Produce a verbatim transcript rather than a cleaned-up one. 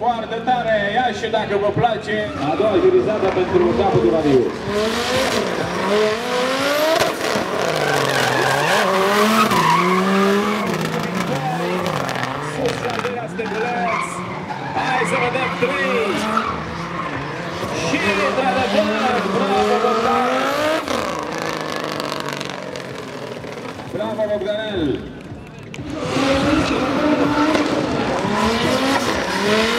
Foarte tare, ia și dacă vă place, a doua jurizată pentru Bogdan Padurariu. Sus la dâna steguleți, hai să vedem trei. Și într-adevăr, bravo Bogdan! Bravo Bogdanel!